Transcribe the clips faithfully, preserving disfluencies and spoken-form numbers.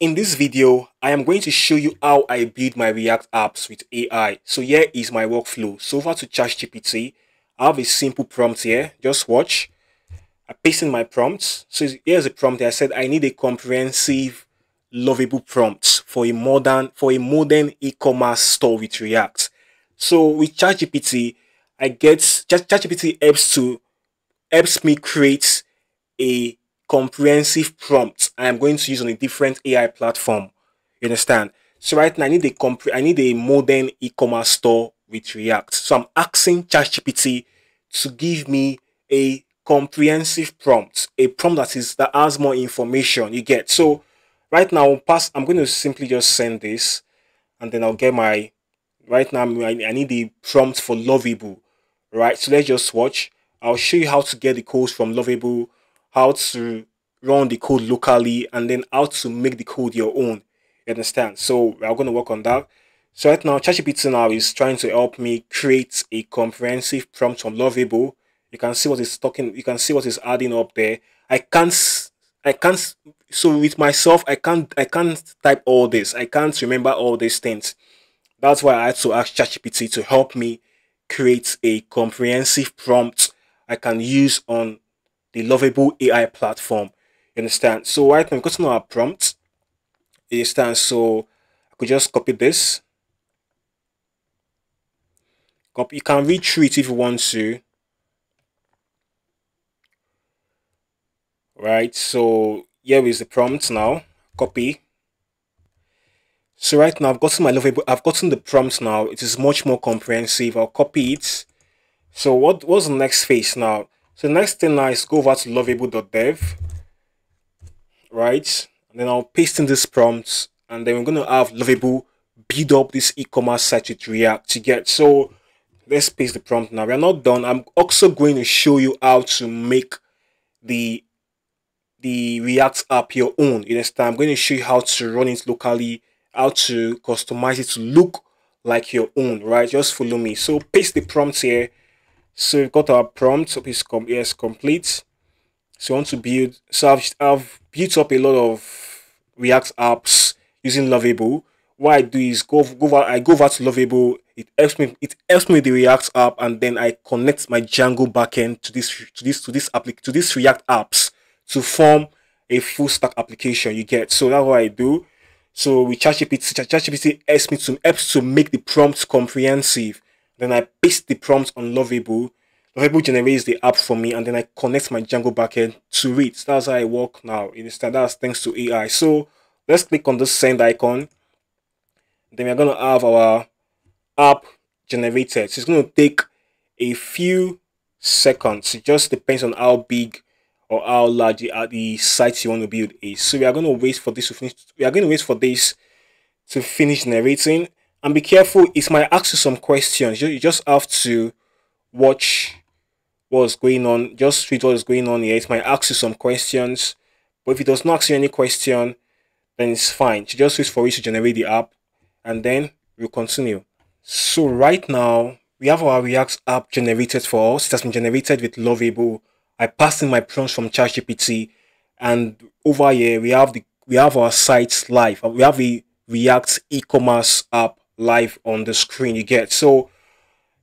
In this video, I am going to show you how I build my React apps with A I. So here is my workflow. So over to ChatGPT, I have a simple prompt here. Just watch. I paste in my prompts. So here's a prompt. I said I need a comprehensive, lovable prompt for a modern for a modern e-commerce store with React. So with ChatGPT, I get ChatGPT helps to helps me create a comprehensive prompt I am going to use on a different A I platform. You understand? So right now I need a comp I need a modern e-commerce store with React. So I'm asking ChatGPT to give me a comprehensive prompt, a prompt that is that has more information. You get? So right now, pass. I'm going to simply just send this, and then I'll get my. Right now, I need the prompt for Lovable. Right. So let's just watch. I'll show you how to get the code from Lovable, how to run the code locally, and then how to make the code your own. You understand? So we're going to work on that. So right now, ChatGPT now is trying to help me create a comprehensive prompt from Lovable. You can see what it's talking. You can see what it's adding up there. I can't. I can't. So with myself, I can't. I can't type all this. I can't remember all these things. That's why I had to ask ChatGPT to help me create a comprehensive prompt I can use on the Lovable A I platform. You understand? So right now, because now our prompt. You understand? So I could just copy this. Copy. You can read through it if you want to. Right. So here is the prompt now. Copy. So right now I've gotten my Lovable. I've gotten the prompt now. It is much more comprehensive. I'll copy it. So what what's the next phase now? So the next thing now is go over to lovable dot dev. Right. And then I'll paste in this prompt. And then we're gonna have Lovable build up this e-commerce site with React to get. So let's paste the prompt now. We're not done. I'm also going to show you how to make the the React app your own. You understand? I'm going to show you how to run it locally, how to customize it to look like your own. Right? Just follow me. So paste the prompt here. So we've got our prompt. So it's com yes, complete. So I want to build. So I've, I've built up a lot of React apps using Lovable. What I do is go go over, I go over to Lovable. It helps me. It helps me with the React app, and then I connect my Django backend to this to this to this applic to this React apps to form a full stack application. You get? So that's what I do. So with ChatGPT, ChatGPT helps me to helps to make the prompt comprehensive. Then I paste the prompt on Lovable. Lovable generates the app for me, and then I connect my Django backend to it. That's how I work now. You understand? That's thanks to A I. So let's click on the send icon. Then we're gonna have our app generated. So it's gonna take a few seconds. It just depends on how big or how large are the sites you want to build is. So we are going to wait for this to finish. We are going to wait for this to finish generating. And be careful, it might ask you some questions. You, you just have to watch what's going on. Just read what is going on here. It might ask you some questions. But if it does not ask you any question, then it's fine. So just wait for it to generate the app. And then we'll continue. So right now, we have our React app generated for us. It has been generated with Lovable. I passed in my prompts from ChatGPT, and over here we have the we have our sites live. We have a React e-commerce app live on the screen. You get? So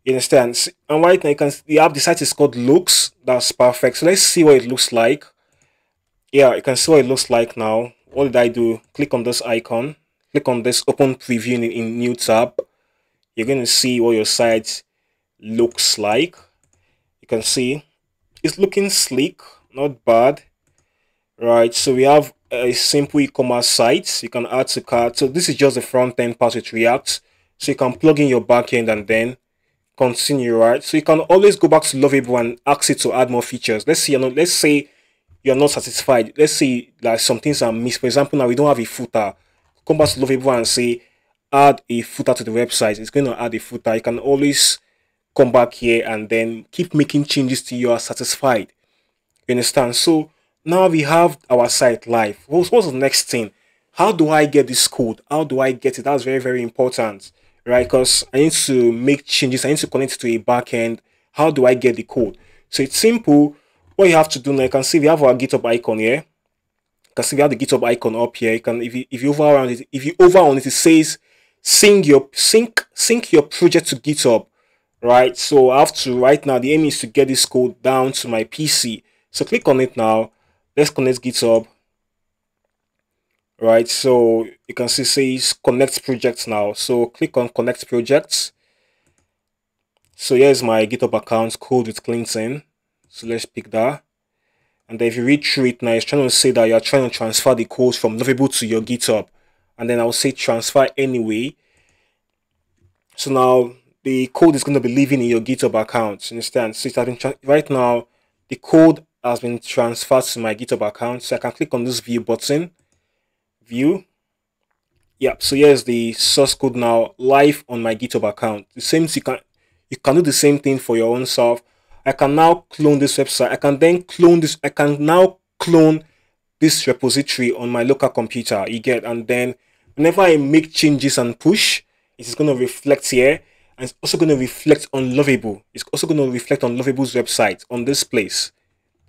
you understand? And right now you can the app the site is called Looks. That's perfect. So let's see what it looks like. Yeah, you can see what it looks like now. What did I do? Click on this icon. Click on this open preview in, in new tab. You're gonna see what your site looks like. You can see. It's looking sleek, not bad. Right, so we have a simple e-commerce site. You can add to cart. So this is just the front end part with React. So you can plug in your backend and then continue. Right, so you can always go back to Lovable and ask it to add more features. Let's see, you know, let's say you're not satisfied. Let's say like some things are missed. For example, now we don't have a footer. Come back to Lovable and say add a footer to the website. It's going to add a footer. You can always come back here and then keep making changes till you are satisfied. You understand? So now we have our site live. What's, what's the next thing? How do I get this code? How do I get it? That's very, very important, right? Because I need to make changes. I need to connect it to a backend. How do I get the code? So it's simple. What you have to do now, you can see we have our GitHub icon here. You can see we have the GitHub icon up here. You can, if you if you over on it, if you over on it, it says sync your sync sync your project to GitHub, right? So I have to right now. The aim is to get this code down to my P C. So click on it now. Let's connect GitHub. Right, so you can see it says connect projects now. So click on connect projects. So here's my GitHub account, Code with Clinton. So let's pick that. And then if you read through it now, it's trying to say that you're trying to transfer the code from Lovable to your GitHub. And then I'll say transfer anyway. So now the code is going to be living in your GitHub account. Understand? So it has been right now, the code has been transferred to my GitHub account. So I can click on this view button. View. Yeah, so here's the source code now live on my GitHub account. The same you can you can do the same thing for your own self. I can now clone this website. I can then clone this. I can now clone this repository on my local computer. You get, and then whenever I make changes and push, it's going to reflect here, and it's also going to reflect on Lovable. It's also going to reflect on Lovable's website on this place.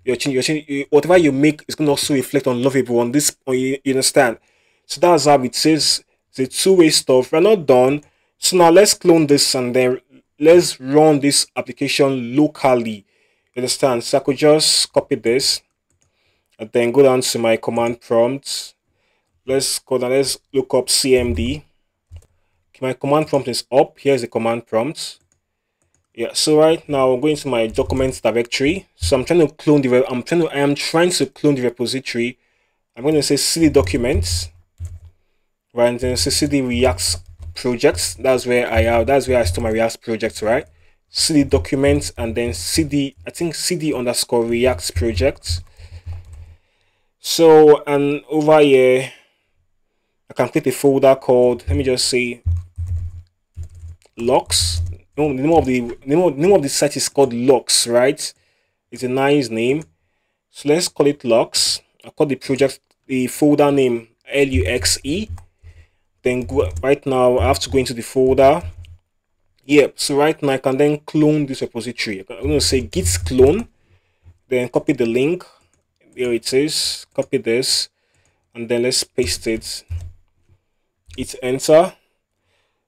Your change, your change, whatever you make is going to also reflect on Lovable on this. On you, you understand? So that's how it says. It's a two-way stuff. We're not done. So now let's clone this and then let's run this application locally. You understand? So I could just copy this and then go down to my command prompt. Let's go down. Let's look up C M D. Okay, my command prompt is up. Here's the command prompt. Yeah, so right now I'm going to my documents directory. So I'm trying to clone the. I'm trying to. I am trying to clone the repository. I'm going to say cd documents. Right, and then say cd reacts projects. That's where I have. That's where I store my React projects. Right, cd documents and then cd. I think cd underscore reacts projects. So and over here, I can create a folder called. Let me just say. Locks. No, the name of the name of, name of the site is called Locks, right? It's a nice name. So let's call it Locks. I call the project the folder name L U X E. Then go, right now I have to go into the folder. Yep. So right now I can then clone this repository. I'm going to say git clone. Then copy the link. There it is. Copy this, and then let's paste it. Hit enter.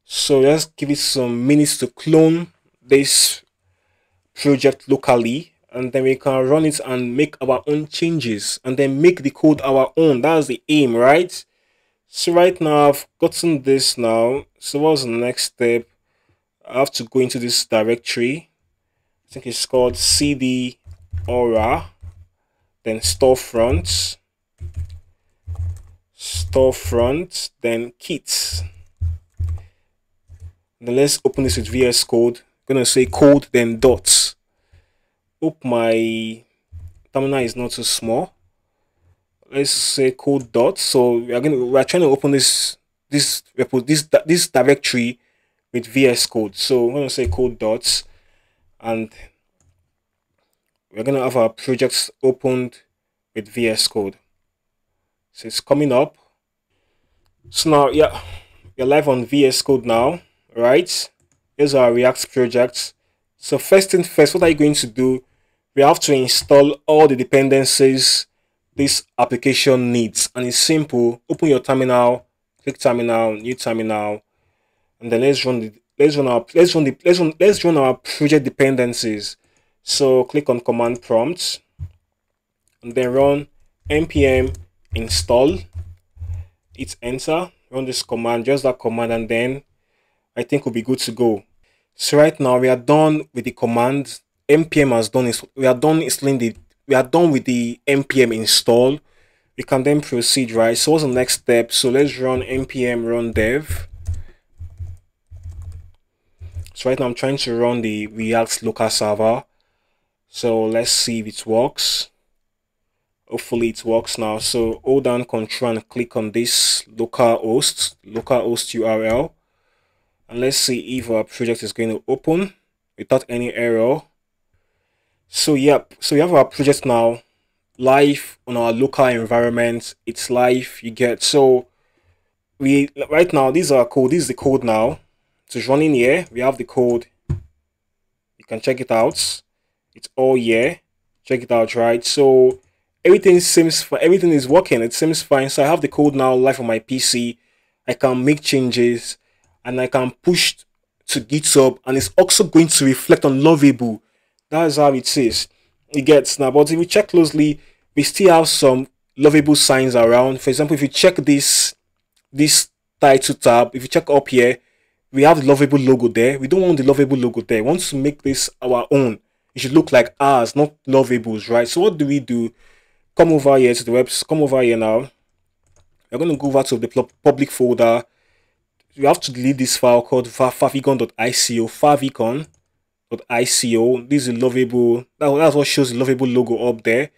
So let's give it some minutes to clone this project locally, and then we can run it and make our own changes and then make the code our own. That's the aim, right? So right now I've gotten this now. So what's the next step? I have to go into this directory. I think it's called cd aura, then storefront, storefront, then kits. Then let's open this with V S Code. I'm gonna say code then dots. Hope my terminal is not too small. Let's say code dots. So we are gonna we are trying to open this this repo this this directory with V S Code. So I'm gonna say code dots, and we're gonna have our projects opened with V S Code. So it's coming up. So now yeah, we're live on V S Code now. Right, here's our React project. So first thing first, what are you going to do? We have to install all the dependencies this application needs, and it's simple. Open your terminal, click terminal, new terminal, and then let's run the let's run our let's run the let's run let's run our project dependencies. So click on command prompt and then run npm install. Hit enter. Run this command, just that command, and then I think we'll be good to go. So right now we are done with the command. Npm has done is we are done installing the we are done with the npm install. We can then proceed, right? So what's the next step? So let's run npm run dev. So right now I'm trying to run the React local server. So let's see if it works. Hopefully it works now. So hold down control and click on this localhost, localhost U R L. And let's see if our project is going to open without any error. So yep, so we have our project now live on our local environment. It's live, you get. So we right now these are code. This is the code now. So it's running here. We have the code. You can check it out. It's all here. Check it out, right? So everything seems fine. Everything is working. It seems fine. So I have the code now live on my P C. I can make changes and I can push to GitHub, and it's also going to reflect on Lovable. That's how it is. It gets now. But if you check closely, we still have some Lovable signs around. For example, if you check this this title tab, if you check up here, we have the Lovable logo there. We don't want the Lovable logo there. We want to make this our own. It should look like ours, not Lovable's, right? So what do we do? Come over here to the website. Come over here now. We're going to go over to the public folder. We have to delete this file called favicon dot I C O. favicon dot I C O. This is Lovable. That's what shows the Lovable logo up there.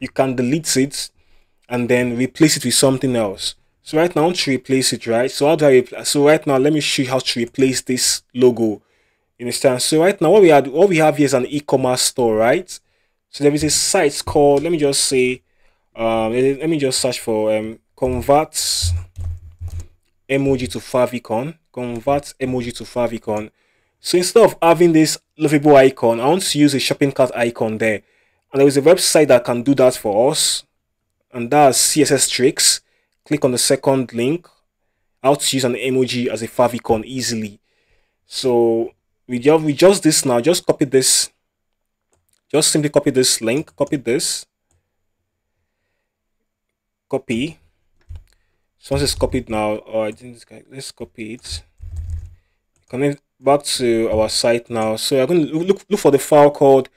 You can delete it and then replace it with something else. So right now I want to replace it, right? So how do I replace? So right now let me show you how to replace this logo. You understand? So right now what we had, what we have here is an e-commerce store, right? So there is a site called, let me just say, um, let me just search for um convert emoji to favicon. Convert emoji to favicon. So instead of having this Lovable icon, I want to use a shopping cart icon there. And there is a website that can do that for us, and that's C S S Tricks. Click on the second link, how to use an emoji as a favicon easily. So we just we just this now, just copy this, just simply copy this link, copy this, copy. So once it's copied now, oh, I didn't, let's copy it. Connect back to our site now. So I'm going to look look for the file called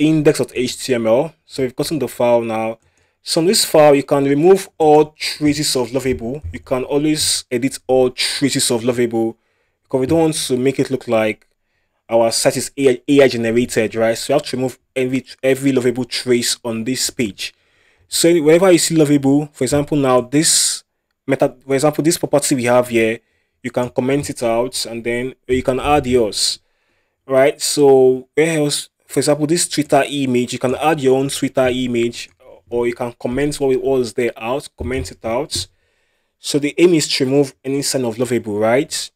index dot H T M L. So we've gotten the file now. So in this file, you can remove all traces of Lovable. You can always edit all traces of Lovable, because we don't want to make it look like our site is A I generated, right? So you have to remove every every Lovable trace on this page. So whenever you see Lovable, for example, now this method, for example, this property we have here, you can comment it out and then you can add yours, right? So where else? For example, this Twitter image, you can add your own Twitter image, or you can comment what was there out, comment it out. So the aim is to remove any sign of Lovable, right?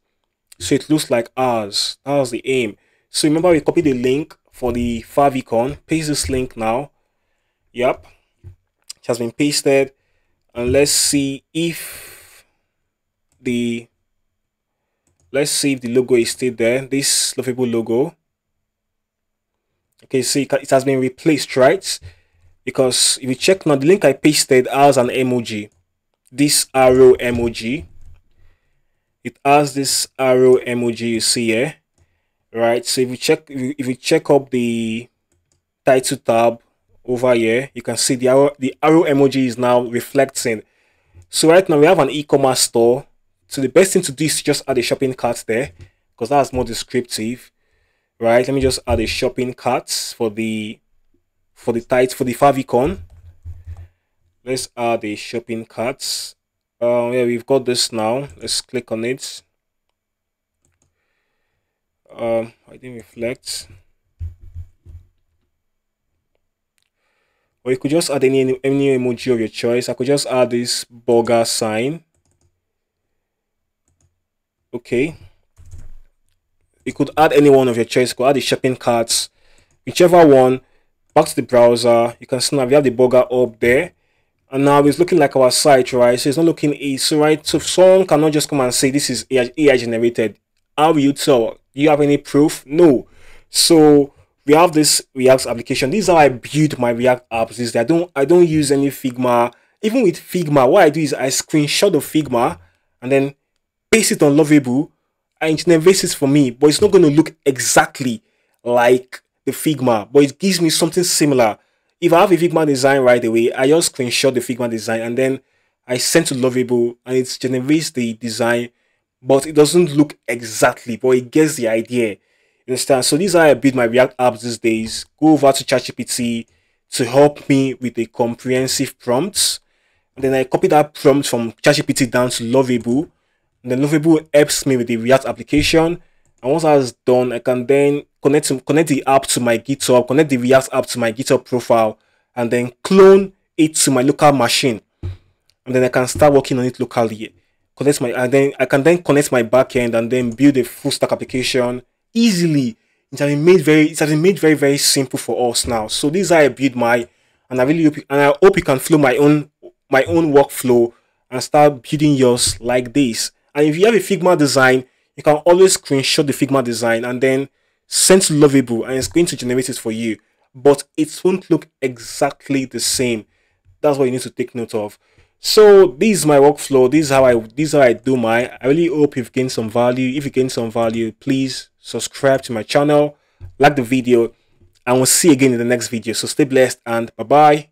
So it looks like ours. That was the aim. So remember, we copied the link for the favicon. Paste this link now. Yep, it has been pasted. And let's see if the let's see if the logo is still there. This Lovable logo. Okay, so it has been replaced, right? Because if you check now, the link I pasted has an emoji, this arrow emoji. It has this arrow emoji you see here, right? So if you check, if you, if you check up the title tab over here, you can see the arrow, the arrow emoji is now reflecting. So right now we have an e-commerce store. So the best thing to do is to just add a shopping cart there, because that's more descriptive, right? Let me just add a shopping cart for the for the title, for the favicon. Let's add a shopping cart. Uh, yeah, we've got this now. Let's click on it. Um, I didn't reflect. Or you could just add any any emoji of your choice. I could just add this burger sign. Okay. You could add any one of your choice. You could add the shopping carts, whichever one. Back to the browser, you can see now we have the burger up there, and now it's looking like our site, right? So it's not looking easy, right? So someone cannot just come and say this is A I generated. How will you tell? Do you have any proof? No. So we have this React application. This is how I build my React apps. Is that I don't I don't use any Figma. Even with Figma, what I do is I screenshot of Figma and then paste it on Lovable, and it generates it for me. But it's not going to look exactly like the Figma, but it gives me something similar. If I have a Figma design right away, I just screenshot the Figma design and then I send to Lovable, and it generates the design, but it doesn't look exactly, but it gets the idea. You understand? So these are how I build my React apps these days. Go over to ChatGPT to help me with a comprehensive prompt, and then I copy that prompt from ChatGPT down to Lovable, and then Lovable helps me with the React application. And once that's done, I can then connect to, connect the app to my GitHub, connect the React app to my GitHub profile, and then clone it to my local machine. And then I can start working on it locally. Connect my, and then I can then connect my backend and then build a full stack application easily. It has been made very, it has been made very, very simple for us now. So this is how I build my And I really hope you, and I hope you can flow my own my own workflow and start building yours like this. And if you have a Figma design, you can always screenshot the Figma design and then send to Lovable, and it's going to generate it for you. But it won't look exactly the same. That's what you need to take note of. So this is my workflow. This is how I this is how I do mine. I really hope you've gained some value. If you gained some value, please subscribe to my channel, like the video, and we'll see you again in the next video. So stay blessed and bye-bye.